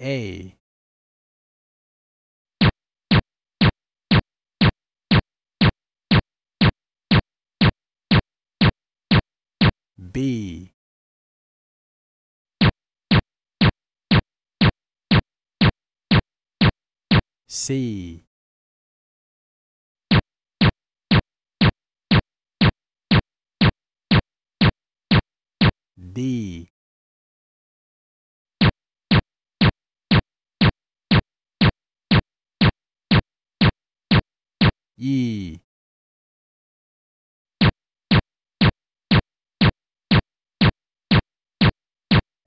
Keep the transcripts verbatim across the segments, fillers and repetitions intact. A. B. C. D. E.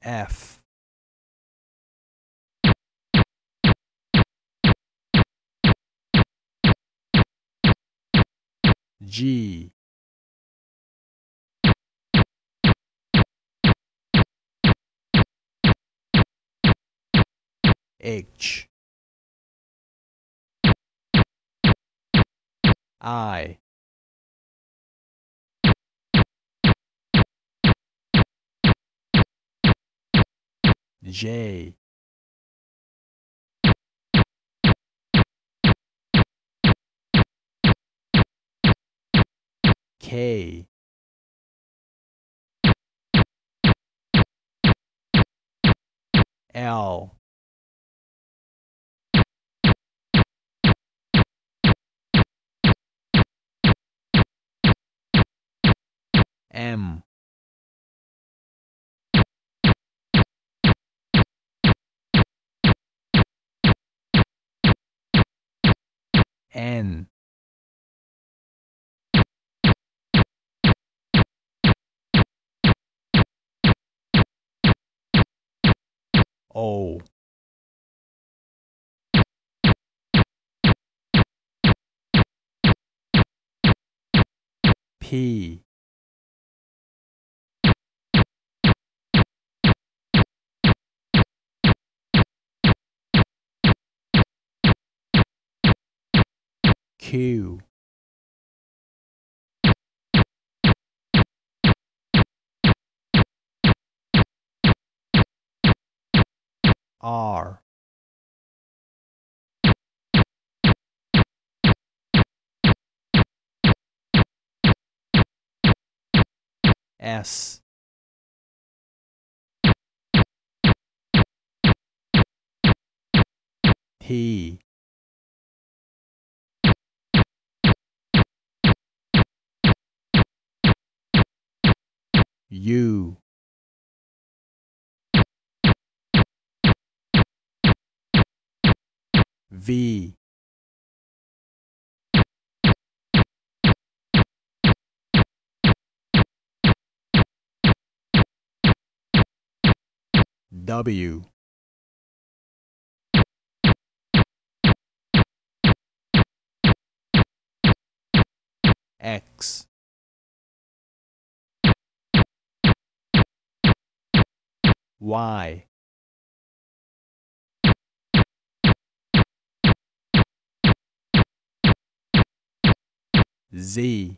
F. G. H. I. J. K. L. M. N. O. P. Q. R. S. T. U. V. W. X. Y. Z.